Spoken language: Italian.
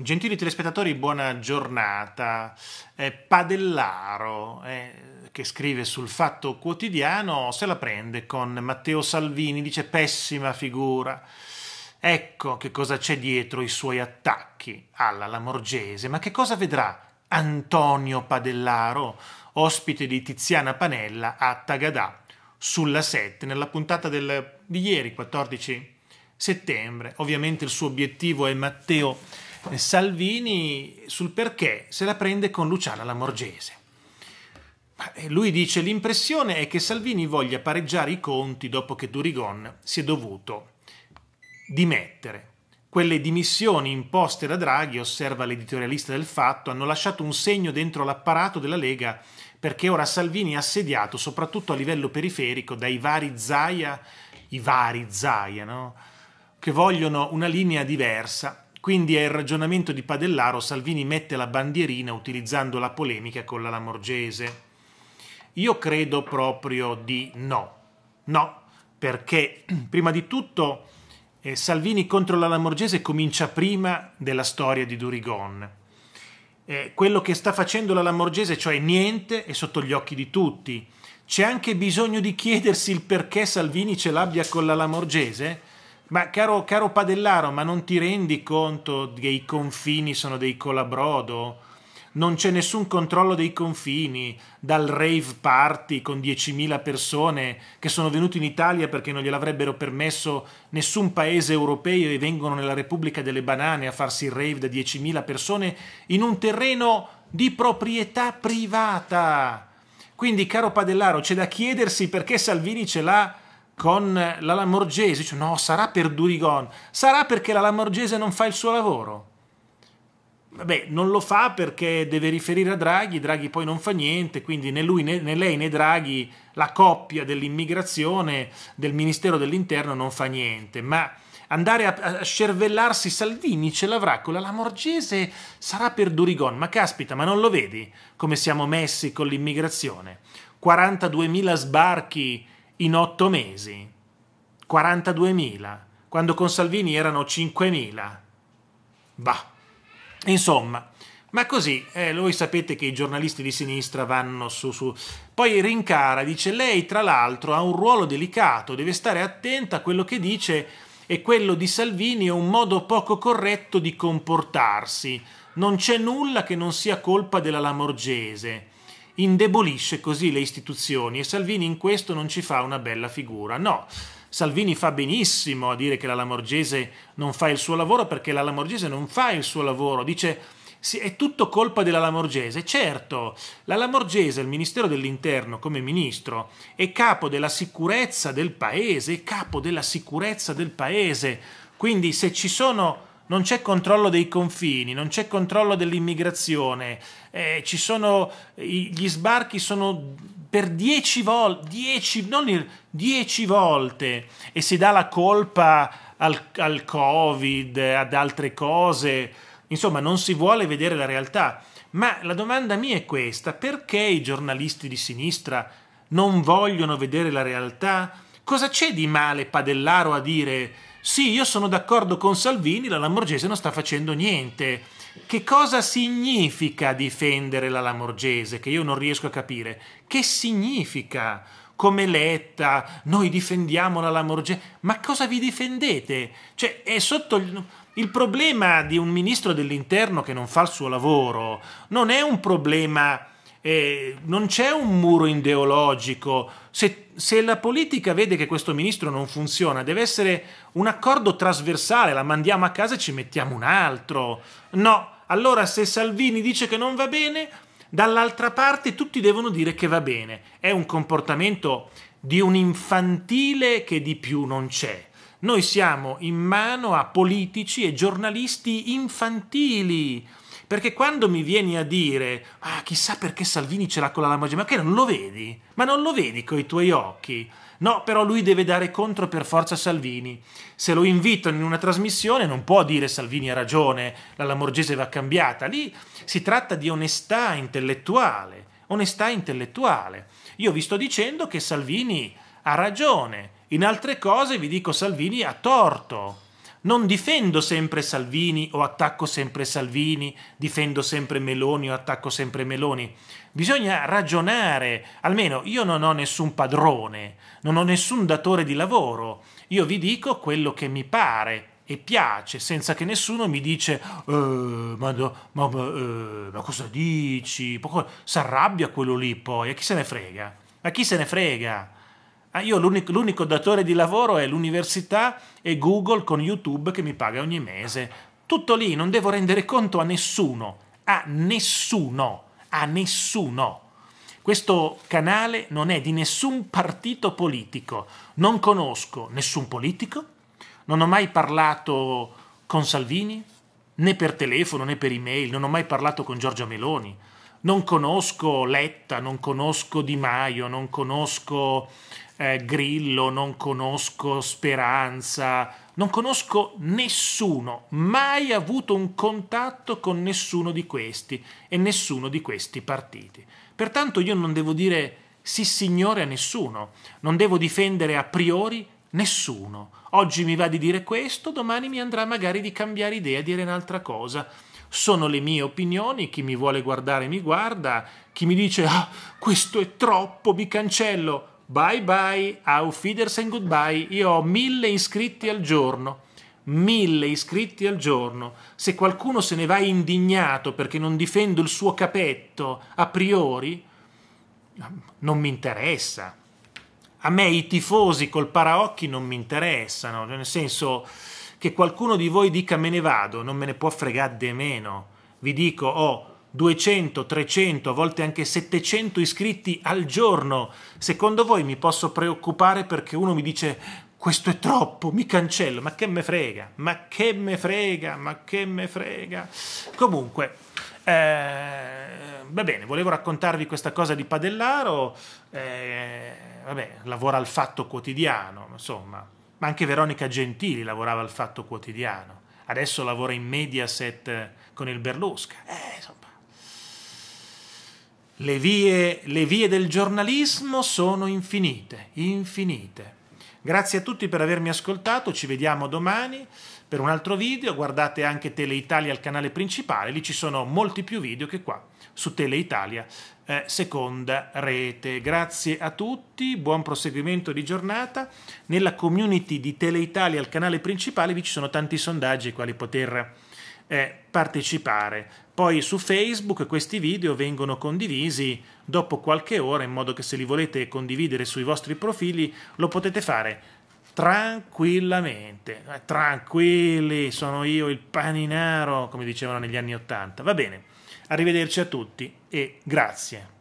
Gentili telespettatori, buona giornata. Padellaro, che scrive sul Fatto Quotidiano, se la prende con Matteo Salvini, dice pessima figura. Ecco che cosa c'è dietro i suoi attacchi alla Lamorgese. Ma che cosa vedrà Antonio Padellaro, ospite di Tiziana Panella a Tagadà, sulla 7, nella puntata di ieri, 14 settembre. Ovviamente il suo obiettivo è Matteo Salvini, sul perché se la prende con Luciana Lamorgese. Lui dice: l'impressione è che Salvini voglia pareggiare i conti dopo che Durigon si è dovuto dimettere. Quelle dimissioni imposte da Draghi, osserva l'editorialista del Fatto, hanno lasciato un segno dentro l'apparato della Lega, perché ora Salvini è assediato soprattutto a livello periferico dai vari Zaia, no? Che vogliono una linea diversa. Quindi è il ragionamento di Padellaro: Salvini mette la bandierina utilizzando la polemica con la Lamorgese. Io credo proprio di no. No, perché prima di tutto Salvini contro la Lamorgese comincia prima della storia di Durigon. Quello che sta facendo la Lamorgese, cioè niente, è sotto gli occhi di tutti. C'è anche bisogno di chiedersi il perché Salvini ce l'abbia con la Lamorgese? Ma caro Padellaro, ma non ti rendi conto che i confini sono dei colabrodo? Non c'è nessun controllo dei confini, dal rave party con 10.000 persone che sono venute in Italia perché non gliel'avrebbero permesso nessun paese europeo e vengono nella Repubblica delle Banane a farsi il rave da 10.000 persone in un terreno di proprietà privata. Quindi, caro Padellaro, c'è da chiedersi perché Salvini ce l'ha con la Lamorgese. Cioè, no, sarà per Durigon, sarà perché la Lamorgese non fa il suo lavoro. Vabbè, non lo fa perché deve riferire a Draghi, Draghi poi non fa niente, quindi né lui né lei né Draghi, la coppia dell'immigrazione del Ministero dell'Interno, non fa niente. Ma andare a scervellarsi Salvini ce l'avrà con la Lamorgese, sarà per Durigon. Ma caspita, ma non lo vedi come siamo messi con l'immigrazione? 42.000 sbarchi in 8 mesi, 42.000, quando con Salvini erano 5.000. Bah. Insomma, ma così, voi sapete che i giornalisti di sinistra vanno su. Poi rincara, dice: lei tra l'altro ha un ruolo delicato, deve stare attenta a quello che dice, e quello di Salvini è un modo poco corretto di comportarsi. Non c'è nulla che non sia colpa della Lamorgese. Indebolisce così le istituzioni e Salvini in questo non ci fa una bella figura. No, Salvini fa benissimo a dire che la Lamorgese non fa il suo lavoro, perché la Lamorgese non fa il suo lavoro. Dice: sì, è tutto colpa della Lamorgese. Certo, la Lamorgese, il Ministero dell'Interno come ministro, è capo della sicurezza del paese, Quindi se ci sono... non c'è controllo dei confini, non c'è controllo dell'immigrazione, ci sono, gli sbarchi sono per 10 volte, e si dà la colpa al Covid, ad altre cose. Insomma, non si vuole vedere la realtà. Ma la domanda mia è questa: perché i giornalisti di sinistra non vogliono vedere la realtà? Cosa c'è di male, Padellaro, a dire: sì, io sono d'accordo con Salvini, la Lamorgese non sta facendo niente? Che cosa significa difendere la Lamorgese? Che io non riesco a capire. Che significa? Come Letta, noi difendiamo la Lamorgese. Ma cosa vi difendete? Cioè, è sotto il problema di un ministro dell'Interno che non fa il suo lavoro. Non è un problema... non c'è un muro ideologico. Se la politica vede che questo ministro non funziona, deve essere un accordo trasversale: la mandiamo a casa e ci mettiamo un altro. No, allora se Salvini dice che non va bene, dall'altra parte tutti devono dire che va bene. È un comportamento di un infantile che di più non c'è. Noi siamo in mano a politici e giornalisti infantili. Perché quando mi vieni a dire: ah, chissà perché Salvini ce l'ha con la Lamorgese, ma che non lo vedi? Ma non lo vedi coi tuoi occhi? No, però lui deve dare contro per forza Salvini. Se lo invitano in una trasmissione non può dire: Salvini ha ragione, la Lamorgese va cambiata. Lì si tratta di onestà intellettuale. Onestà intellettuale. Io vi sto dicendo che Salvini ha ragione. In altre cose vi dico: Salvini ha torto. non difendo sempre Salvini o attacco sempre Salvini, difendo sempre Meloni o attacco sempre Meloni. Bisogna ragionare, almeno io non ho nessun padrone, non ho nessun datore di lavoro, io vi dico quello che mi pare e piace, senza che nessuno mi dice ma cosa dici? S'arrabbia quello lì poi, a chi se ne frega? A chi se ne frega? Ah, io l'unico datore di lavoro è l'università e Google con YouTube che mi paga ogni mese. Tutto lì, non devo rendere conto a nessuno, a nessuno, a nessuno. Questo canale non è di nessun partito politico, non conosco nessun politico, non ho mai parlato con Salvini, né per telefono né per email, non ho mai parlato con Giorgia Meloni, non conosco Letta, non conosco Di Maio, non conosco Grillo, non conosco Speranza, non conosco nessuno, mai avuto un contatto con nessuno di questi e nessuno di questi partiti. Pertanto io non devo dire sì signore a nessuno, non devo difendere a priori nessuno. Oggi mi va di dire questo, domani mi andrà magari di cambiare idea, dire un'altra cosa. Sono le mie opinioni, chi mi vuole guardare mi guarda, chi mi dice ah, questo è troppo, mi cancello. Bye bye, auf Wiedersehen, goodbye. Io ho 1000 iscritti al giorno, 1000 iscritti al giorno. Se qualcuno se ne va indignato perché non difendo il suo capetto a priori, non mi interessa. A me i tifosi col paraocchi non mi interessano, nel senso che qualcuno di voi dica me ne vado, non me ne può fregare di meno. Vi dico, oh, 200, 300, a volte anche 700 iscritti al giorno. Secondo voi mi posso preoccupare perché uno mi dice questo è troppo, mi cancello? Ma che me frega, ma che me frega, ma che me frega. Comunque, va bene, volevo raccontarvi questa cosa di Padellaro. Vabbè, lavora al Fatto Quotidiano, insomma, ma anche Veronica Gentili lavorava al Fatto Quotidiano, adesso lavora in Mediaset con il Berlusca. Insomma, le vie del giornalismo sono infinite, infinite. Grazie a tutti per avermi ascoltato, ci vediamo domani per un altro video. Guardate anche Tele Italia, al canale principale, lì ci sono molti più video che qua su Tele Italia, seconda rete. Grazie a tutti, buon proseguimento di giornata. Nella community di Tele Italia, al canale principale, vi ci sono tanti sondaggi ai quali poter partecipare. Poi su Facebook questi video vengono condivisi dopo qualche ora, in modo che se li volete condividere sui vostri profili lo potete fare tranquillamente, tranquilli, sono io il paninaro, come dicevano negli anni '80. Va bene, arrivederci a tutti e grazie.